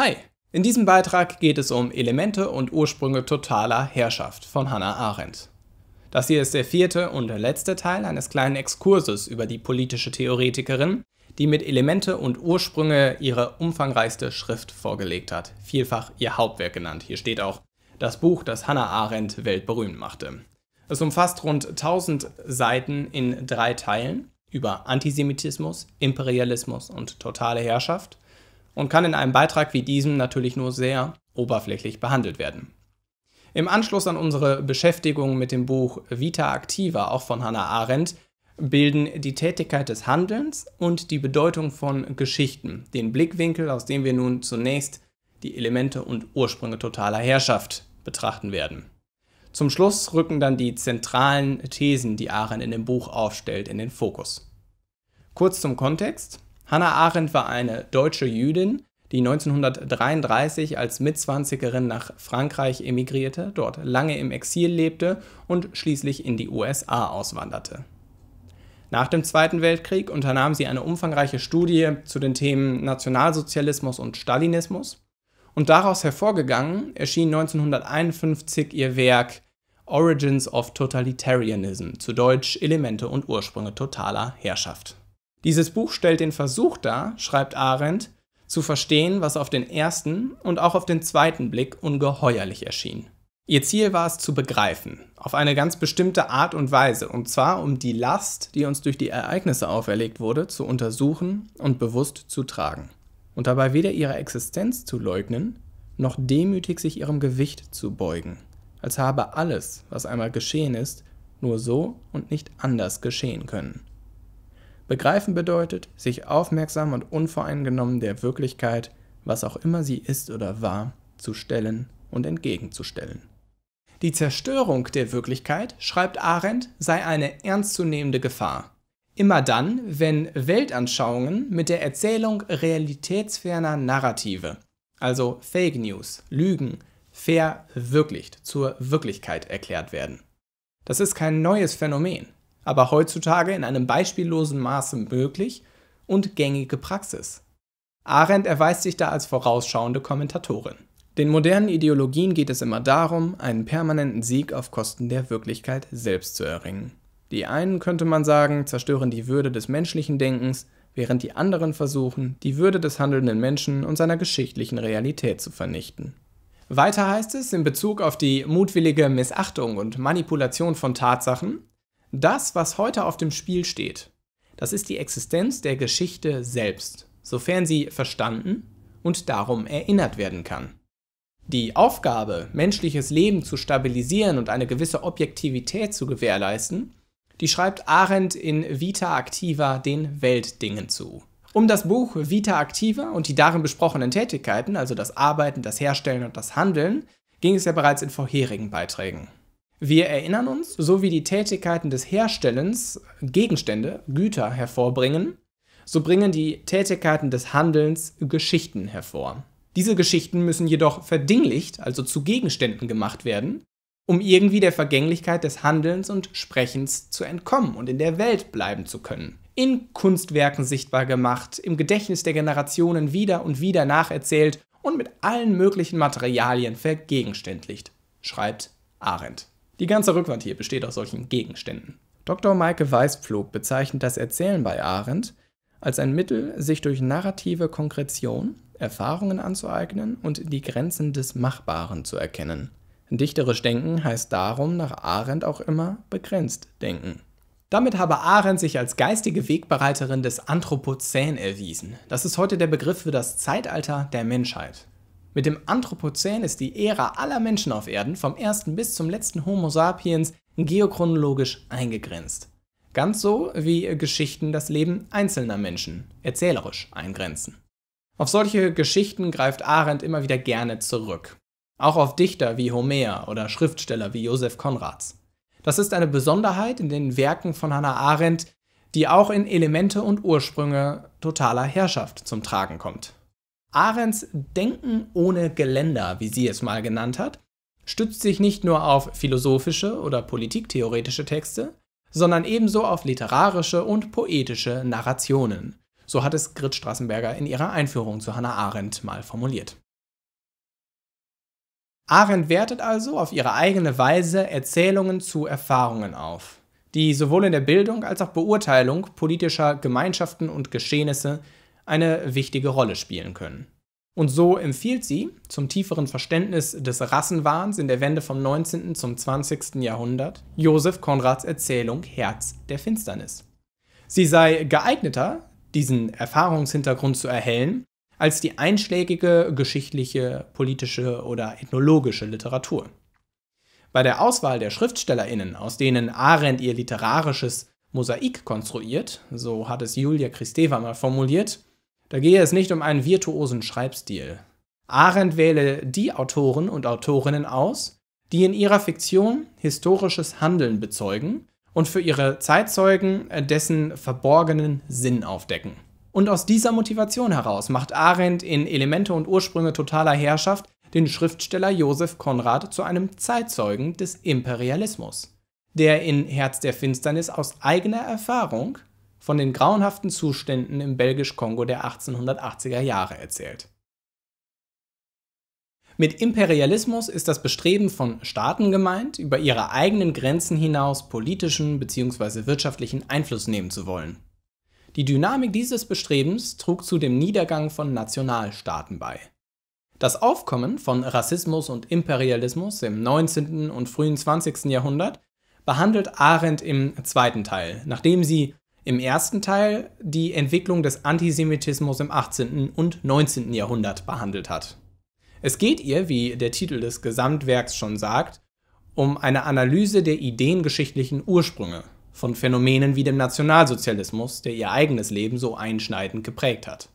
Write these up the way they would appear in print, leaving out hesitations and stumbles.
Hi! In diesem Beitrag geht es um Elemente und Ursprünge totaler Herrschaft von Hannah Arendt. Das hier ist der vierte und letzte Teil eines kleinen Exkurses über die politische Theoretikerin, die mit Elemente und Ursprünge ihre umfangreichste Schrift vorgelegt hat, vielfach ihr Hauptwerk genannt. Hier steht auch das Buch, das Hannah Arendt weltberühmt machte. Es umfasst rund 1000 Seiten in 3 Teilen über Antisemitismus, Imperialismus und totale Herrschaft und kann in einem Beitrag wie diesem natürlich nur sehr oberflächlich behandelt werden. Im Anschluss an unsere Beschäftigung mit dem Buch Vita Activa, auch von Hannah Arendt, bilden die Tätigkeit des Handelns und die Bedeutung von Geschichten den Blickwinkel, aus dem wir nun zunächst die Elemente und Ursprünge totaler Herrschaft betrachten werden. Zum Schluss rücken dann die zentralen Thesen, die Arendt in dem Buch aufstellt, in den Fokus. Kurz zum Kontext: Hannah Arendt war eine deutsche Jüdin, die 1933 als Mitzwanzigerin nach Frankreich emigrierte, dort lange im Exil lebte und schließlich in die USA auswanderte. Nach dem Zweiten Weltkrieg unternahm sie eine umfangreiche Studie zu den Themen Nationalsozialismus und Stalinismus, und daraus hervorgegangen erschien 1951 ihr Werk The Origins of Totalitarianism, zu Deutsch Elemente und Ursprünge totaler Herrschaft. Dieses Buch stellt den Versuch dar, schreibt Arendt, zu verstehen, was auf den ersten und auch auf den zweiten Blick ungeheuerlich erschien. Ihr Ziel war es zu begreifen, auf eine ganz bestimmte Art und Weise, und zwar um die Last, die uns durch die Ereignisse auferlegt wurde, zu untersuchen und bewusst zu tragen. Und dabei weder ihre Existenz zu leugnen, noch demütig sich ihrem Gewicht zu beugen, als habe alles, was einmal geschehen ist, nur so und nicht anders geschehen können. Begreifen bedeutet, sich aufmerksam und unvoreingenommen der Wirklichkeit, was auch immer sie ist oder war, zu stellen und entgegenzustellen. Die Zerstörung der Wirklichkeit, schreibt Arendt, sei eine ernstzunehmende Gefahr. Immer dann, wenn Weltanschauungen mit der Erzählung realitätsferner Narrative, also Fake News, Lügen, verwirklicht, zur Wirklichkeit erklärt werden. Das ist kein neues Phänomen, aber heutzutage in einem beispiellosen Maße möglich und gängige Praxis. Arendt erweist sich da als vorausschauende Kommentatorin. Den modernen Ideologien geht es immer darum, einen permanenten Sieg auf Kosten der Wirklichkeit selbst zu erringen. Die einen, könnte man sagen, zerstören die Würde des menschlichen Denkens, während die anderen versuchen, die Würde des handelnden Menschen und seiner geschichtlichen Realität zu vernichten. Weiter heißt es in Bezug auf die mutwillige Missachtung und Manipulation von Tatsachen: Das, was heute auf dem Spiel steht, das ist die Existenz der Geschichte selbst, sofern sie verstanden und darum erinnert werden kann. Die Aufgabe, menschliches Leben zu stabilisieren und eine gewisse Objektivität zu gewährleisten, die schreibt Arendt in Vita Activa den Weltdingen zu. Um das Buch Vita Activa und die darin besprochenen Tätigkeiten, also das Arbeiten, das Herstellen und das Handeln, ging es ja bereits in vorherigen Beiträgen. Wir erinnern uns, so wie die Tätigkeiten des Herstellens Gegenstände, Güter hervorbringen, so bringen die Tätigkeiten des Handelns Geschichten hervor. Diese Geschichten müssen jedoch verdinglicht, also zu Gegenständen gemacht werden, um irgendwie der Vergänglichkeit des Handelns und Sprechens zu entkommen und in der Welt bleiben zu können. In Kunstwerken sichtbar gemacht, im Gedächtnis der Generationen wieder und wieder nacherzählt und mit allen möglichen Materialien vergegenständlicht, schreibt Arendt. Die ganze Rückwand hier besteht aus solchen Gegenständen. Dr. Maike Weißpflug bezeichnet das Erzählen bei Arendt als ein Mittel, sich durch narrative Konkretion Erfahrungen anzueignen und die Grenzen des Machbaren zu erkennen. Dichterisch denken heißt darum nach Arendt auch immer begrenzt denken. Damit habe Arendt sich als geistige Wegbereiterin des Anthropozän erwiesen. Das ist heute der Begriff für das Zeitalter der Menschheit. Mit dem Anthropozän ist die Ära aller Menschen auf Erden, vom ersten bis zum letzten Homo sapiens, geochronologisch eingegrenzt. Ganz so, wie Geschichten das Leben einzelner Menschen erzählerisch eingrenzen. Auf solche Geschichten greift Arendt immer wieder gerne zurück. Auch auf Dichter wie Homer oder Schriftsteller wie Joseph Conrad. Das ist eine Besonderheit in den Werken von Hannah Arendt, die auch in Elemente und Ursprünge totaler Herrschaft zum Tragen kommt. Arendts Denken ohne Geländer, wie sie es mal genannt hat, stützt sich nicht nur auf philosophische oder politiktheoretische Texte, sondern ebenso auf literarische und poetische Narrationen. So hat es Grit Straßenberger in ihrer Einführung zu Hannah Arendt mal formuliert. Arendt wertet also auf ihre eigene Weise Erzählungen zu Erfahrungen auf, die sowohl in der Bildung als auch Beurteilung politischer Gemeinschaften und Geschehnisse eine wichtige Rolle spielen können. Und so empfiehlt sie, zum tieferen Verständnis des Rassenwahns in der Wende vom 19. zum 20. Jahrhundert, Joseph Conrads Erzählung Herz der Finsternis. Sie sei geeigneter, diesen Erfahrungshintergrund zu erhellen, als die einschlägige geschichtliche, politische oder ethnologische Literatur. Bei der Auswahl der SchriftstellerInnen, aus denen Arendt ihr literarisches Mosaik konstruiert, so hat es Julia Kristeva mal formuliert, da gehe es nicht um einen virtuosen Schreibstil. Arendt wähle die Autoren und Autorinnen aus, die in ihrer Fiktion historisches Handeln bezeugen und für ihre Zeitzeugen dessen verborgenen Sinn aufdecken. Und aus dieser Motivation heraus macht Arendt in Elemente und Ursprünge totaler Herrschaft den Schriftsteller Joseph Conrad zu einem Zeitzeugen des Imperialismus, der in Herz der Finsternis aus eigener Erfahrung von den grauenhaften Zuständen im Belgisch-Kongo der 1880er Jahre erzählt. Mit Imperialismus ist das Bestreben von Staaten gemeint, über ihre eigenen Grenzen hinaus politischen bzw. wirtschaftlichen Einfluss nehmen zu wollen. Die Dynamik dieses Bestrebens trug zu dem Niedergang von Nationalstaaten bei. Das Aufkommen von Rassismus und Imperialismus im 19. und frühen 20. Jahrhundert behandelt Arendt im zweiten Teil, nachdem sie im ersten Teil die Entwicklung des Antisemitismus im 18. und 19. Jahrhundert behandelt hat. Es geht ihr, wie der Titel des Gesamtwerks schon sagt, um eine Analyse der ideengeschichtlichen Ursprünge von Phänomenen wie dem Nationalsozialismus, der ihr eigenes Leben so einschneidend geprägt hat.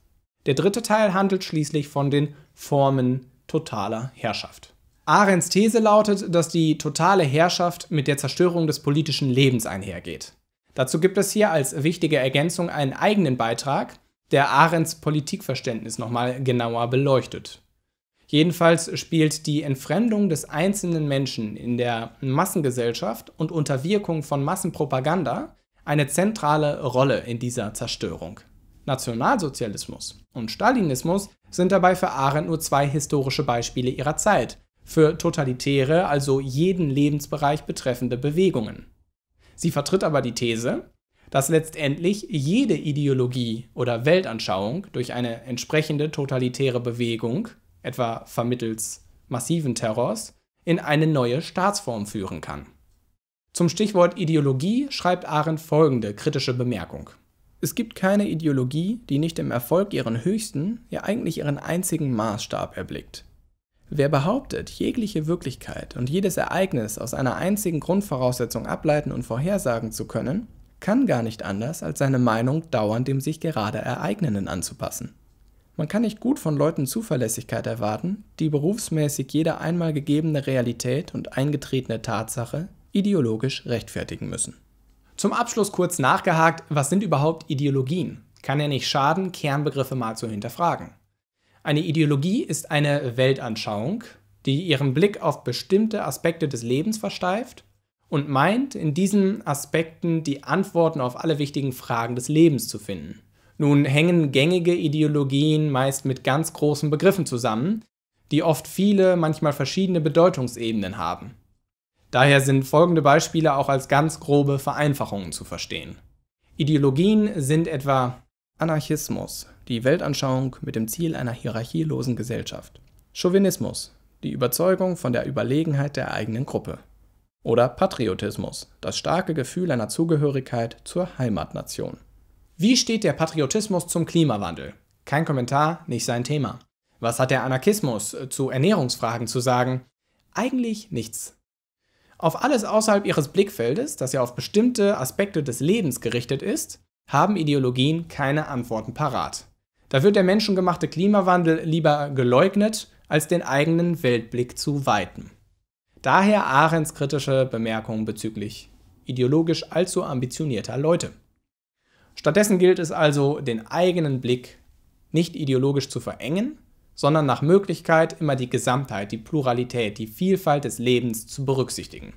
Der dritte Teil handelt schließlich von den Formen totaler Herrschaft. Arendts These lautet, dass die totale Herrschaft mit der Zerstörung des politischen Lebens einhergeht. Dazu gibt es hier als wichtige Ergänzung einen eigenen Beitrag, der Arendts Politikverständnis nochmal genauer beleuchtet. Jedenfalls spielt die Entfremdung des einzelnen Menschen in der Massengesellschaft und unter Wirkung von Massenpropaganda eine zentrale Rolle in dieser Zerstörung. Nationalsozialismus und Stalinismus sind dabei für Arendt nur zwei historische Beispiele ihrer Zeit, für totalitäre, also jeden Lebensbereich betreffende Bewegungen. Sie vertritt aber die These, dass letztendlich jede Ideologie oder Weltanschauung durch eine entsprechende totalitäre Bewegung, etwa vermittels massiven Terrors, in eine neue Staatsform führen kann. Zum Stichwort Ideologie schreibt Arendt folgende kritische Bemerkung. Es gibt keine Ideologie, die nicht im Erfolg ihren höchsten, ja eigentlich ihren einzigen Maßstab erblickt. Wer behauptet, jegliche Wirklichkeit und jedes Ereignis aus einer einzigen Grundvoraussetzung ableiten und vorhersagen zu können, kann gar nicht anders, als seine Meinung dauernd dem sich gerade Ereignenden anzupassen. Man kann nicht gut von Leuten Zuverlässigkeit erwarten, die berufsmäßig jede einmal gegebene Realität und eingetretene Tatsache ideologisch rechtfertigen müssen. Zum Abschluss kurz nachgehakt, was sind überhaupt Ideologien? Kann ja nicht schaden, Kernbegriffe mal zu hinterfragen. Eine Ideologie ist eine Weltanschauung, die ihren Blick auf bestimmte Aspekte des Lebens versteift und meint, in diesen Aspekten die Antworten auf alle wichtigen Fragen des Lebens zu finden. Nun hängen gängige Ideologien meist mit ganz großen Begriffen zusammen, die oft viele, manchmal verschiedene Bedeutungsebenen haben. Daher sind folgende Beispiele auch als ganz grobe Vereinfachungen zu verstehen. Ideologien sind etwa Anarchismus, die Weltanschauung mit dem Ziel einer hierarchielosen Gesellschaft. Chauvinismus, die Überzeugung von der Überlegenheit der eigenen Gruppe. Oder Patriotismus, das starke Gefühl einer Zugehörigkeit zur Heimatnation. Wie steht der Patriotismus zum Klimawandel? Kein Kommentar, nicht sein Thema. Was hat der Anarchismus zu Ernährungsfragen zu sagen? Eigentlich nichts. Auf alles außerhalb ihres Blickfeldes, das ja auf bestimmte Aspekte des Lebens gerichtet ist, haben Ideologien keine Antworten parat. Da wird der menschengemachte Klimawandel lieber geleugnet, als den eigenen Weltblick zu weiten. Daher Arendts kritische Bemerkungen bezüglich ideologisch allzu ambitionierter Leute. Stattdessen gilt es also, den eigenen Blick nicht ideologisch zu verengen, sondern nach Möglichkeit immer die Gesamtheit, die Pluralität, die Vielfalt des Lebens zu berücksichtigen.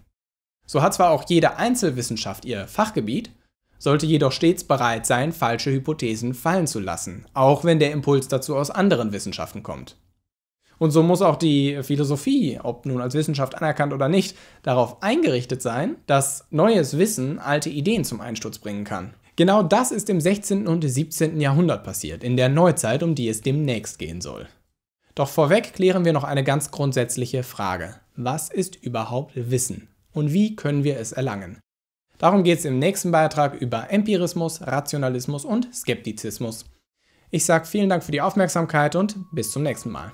So hat zwar auch jede Einzelwissenschaft ihr Fachgebiet, sollte jedoch stets bereit sein, falsche Hypothesen fallen zu lassen, auch wenn der Impuls dazu aus anderen Wissenschaften kommt. Und so muss auch die Philosophie, ob nun als Wissenschaft anerkannt oder nicht, darauf eingerichtet sein, dass neues Wissen alte Ideen zum Einsturz bringen kann. Genau das ist im 16. und 17. Jahrhundert passiert, in der Neuzeit, um die es demnächst gehen soll. Doch vorweg klären wir noch eine ganz grundsätzliche Frage. Was ist überhaupt Wissen? Und wie können wir es erlangen? Darum geht es im nächsten Beitrag über Empirismus, Rationalismus und Skeptizismus. Ich sage vielen Dank für die Aufmerksamkeit und bis zum nächsten Mal.